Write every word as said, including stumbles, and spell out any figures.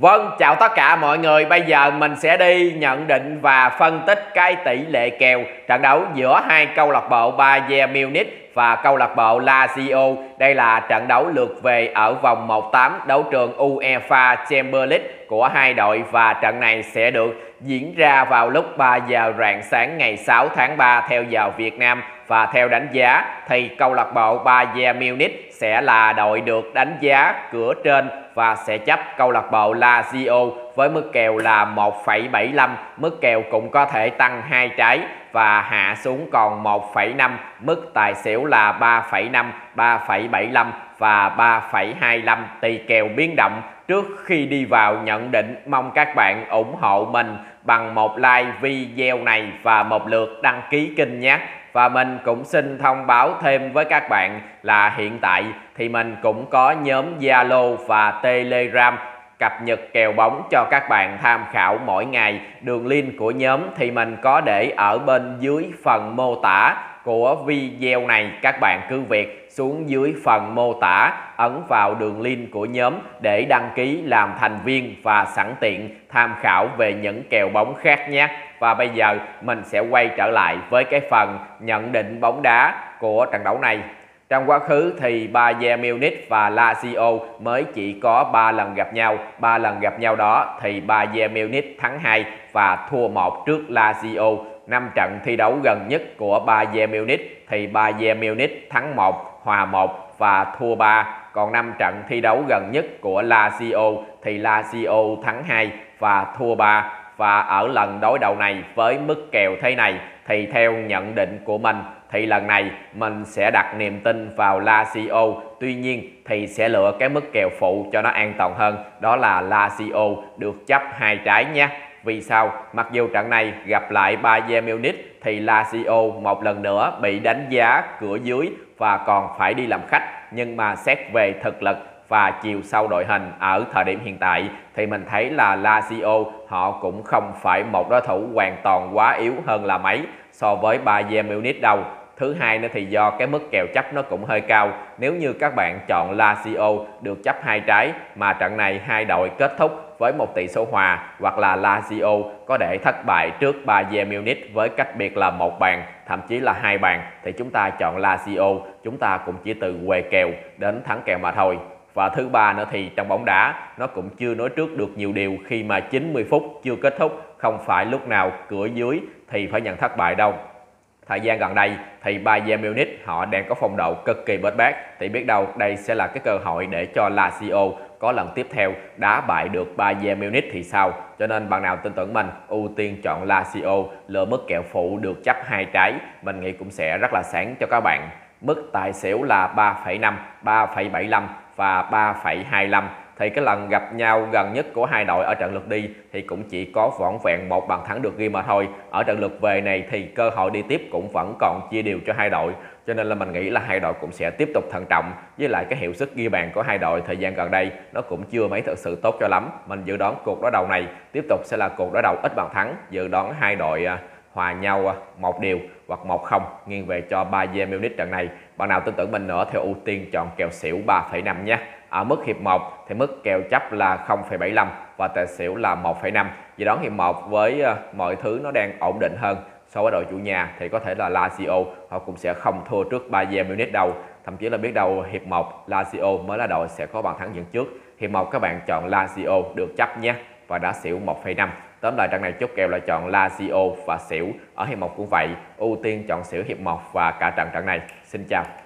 Vâng, chào tất cả mọi người. Bây giờ mình sẽ đi nhận định và phân tích cái tỷ lệ kèo trận đấu giữa hai câu lạc bộ Bayern Munich và câu lạc bộ Lazio. Đây là trận đấu lượt về ở vòng một phần tám đấu trường UEFA Champions League của hai đội, và trận này sẽ được diễn ra vào lúc ba giờ rạng sáng ngày sáu tháng ba theo giờ Việt Nam. Và theo đánh giá thì câu lạc bộ Bayern Munich sẽ là đội được đánh giá cửa trên và sẽ chấp câu lạc bộ Lazio với mức kèo là một phẩy bảy lăm. Mức kèo cũng có thể tăng hai trái và hạ xuống còn một phẩy năm. Mức tài xỉu là ba phẩy năm, ba phẩy bảy lăm và ba phẩy hai lăm, tùy kèo biến động. Trước khi đi vào nhận định, mong các bạn ủng hộ mình bằng một like video này và một lượt đăng ký kênh nhé. Và mình cũng xin thông báo thêm với các bạn là hiện tại thì mình cũng có nhóm Zalo và Telegram cập nhật kèo bóng cho các bạn tham khảo mỗi ngày. Đường link của nhóm thì mình có để ở bên dưới phần mô tả của video này, các bạn cứ việc xuống dưới phần mô tả ấn vào đường link của nhóm để đăng ký làm thành viên và sẵn tiện tham khảo về những kèo bóng khác nhé. Và bây giờ mình sẽ quay trở lại với cái phần nhận định bóng đá của trận đấu này. Trong quá khứ thì Bayern Munich và Lazio mới chỉ có ba lần gặp nhau. ba lần gặp nhau đó thì Bayern Munich thắng hai và thua một trước Lazio. năm trận thi đấu gần nhất của Bayern Munich thì Bayern Munich thắng một, hòa một và thua ba. Còn năm trận thi đấu gần nhất của Lazio thì Lazio thắng hai và thua ba. Và ở lần đối đầu này với mức kèo thế này thì theo nhận định của mình thì lần này mình sẽ đặt niềm tin vào Lazio. Tuy nhiên thì sẽ lựa cái mức kèo phụ cho nó an toàn hơn, đó là Lazio được chấp hai trái nhé. Vì sao? Mặc dù trận này gặp lại Bayern Munich thì Lazio một lần nữa bị đánh giá cửa dưới và còn phải đi làm khách, nhưng mà xét về thực lực và chiều sâu đội hình ở thời điểm hiện tại thì mình thấy là Lazio họ cũng không phải một đối thủ hoàn toàn quá yếu hơn là mấy so với Bayern Munich đâu. Thứ hai nữa thì do cái mức kèo chấp nó cũng hơi cao. Nếu như các bạn chọn Lazio được chấp hai trái mà trận này hai đội kết thúc với một tỷ số hòa hoặc là Lazio có để thất bại trước Bayern Munich với cách biệt là một bàn, thậm chí là hai bàn, thì chúng ta chọn Lazio, chúng ta cũng chỉ từ què kèo đến thắng kèo mà thôi. Và thứ ba nữa thì trong bóng đá nó cũng chưa nói trước được nhiều điều khi mà chín mươi phút chưa kết thúc, không phải lúc nào cửa dưới thì phải nhận thất bại đâu. Thời gian gần đây thì Bayern Munich họ đang có phong độ cực kỳ bết bát, thì biết đâu đây sẽ là cái cơ hội để cho Lazio có lần tiếp theo đá bại được Bayern Munich thì sao. Cho nên bạn nào tin tưởng mình ưu tiên chọn Lazio, lựa mức kèo phụ được chấp hai trái, mình nghĩ cũng sẽ rất là sáng cho các bạn. Mức tài xỉu là ba phẩy năm, ba phẩy bảy lăm và ba phẩy hai lăm. Thì cái lần gặp nhau gần nhất của hai đội ở trận lượt đi thì cũng chỉ có vỏn vẹn một bàn thắng được ghi mà thôi. Ở trận lượt về này thì cơ hội đi tiếp cũng vẫn còn chia đều cho hai đội, cho nên là mình nghĩ là hai đội cũng sẽ tiếp tục thận trọng. Với lại cái hiệu suất ghi bàn của hai đội thời gian gần đây nó cũng chưa mấy thực sự tốt cho lắm. Mình dự đoán cuộc đối đầu này tiếp tục sẽ là cuộc đối đầu ít bàn thắng, dự đoán hai đội hòa nhau một điều hoặc một không, nghiêng về cho Bayern Munich trận này. Bạn nào tin tưởng mình nữa thì ưu tiên chọn kèo xỉu ba phẩy năm nhé. Ở mức hiệp một thì mức kèo chấp là không phẩy bảy lăm và tài xỉu là một phẩy năm. Vì đó hiệp một với mọi thứ nó đang ổn định hơn so với đội chủ nhà thì có thể là Lazio họ cũng sẽ không thua trước Bayern Munich đâu. Thậm chí là biết đâu hiệp một Lazio mới là đội sẽ có bàn thắng dẫn trước. Hiệp một các bạn chọn Lazio được chấp nhé và đã xỉu một phẩy năm. Tóm lại trận này chốt kèo là chọn Lazio và xỉu. Ở hiệp một cũng vậy, ưu tiên chọn xỉu hiệp một và cả trận trận này. Xin chào.